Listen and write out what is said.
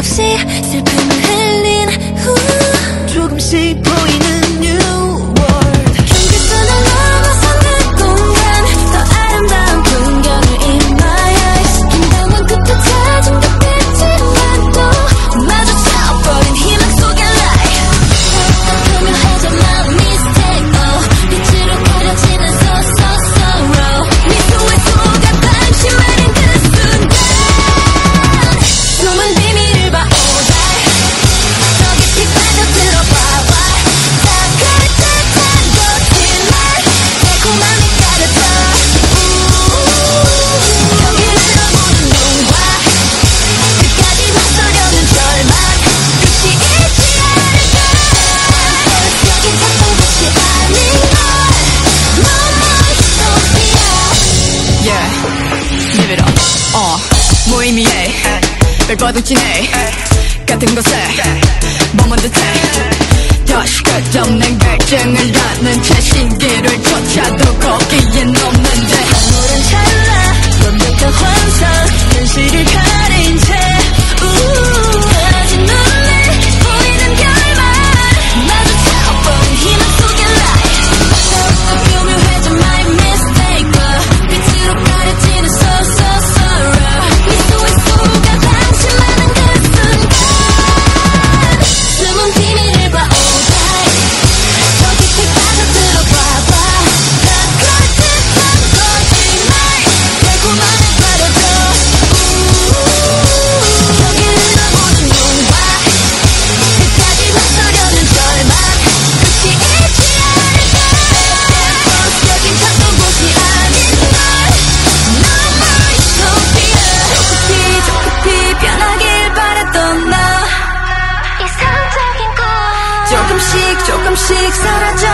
없이 슬픔을 흘린 후 조금씩 보이는 뉴 월드 경계선을 넘어서 그 공간 더 아름다운 풍경을 in my eyes 긴장만 끝에 찾은 듯 빛이만 또 마주쳐 버린 희망 속의 life 투명해져 my mistake oh 빛으로 가려지는 sorrow 미소의 소가 방심하는 그 순간 숨은 비밀을 봐 무의미해 별바둑 지내 같은 곳에 머문 듯해 다시 끝없는 갈증을 낳는 채 신기를 쫓아도 거기엔 없는데 아무런 찰나 완벽한 환상 현실을 가린 채 아직 눈에 보이는 결말 마주쳐 본 희망 속의 light 교묘해진 my mistake 빛으로 가려지는 sorrow 미소의 소가 방심하는 그 순간 숨은 비밀을 봐 all right 더 깊이 빠져들어 봐봐 다 거듭한 거짓말 달콤함에 빠져져 여기 흘러보는 눈과 끝까지 맞서려는 절망 끝이 있지 않을까 적인 탐정 곳이 아닌 걸 너머의 우토피아 조금씩 변하길 바랬던 나 이상적인 꿈 조금씩 조금씩 사라져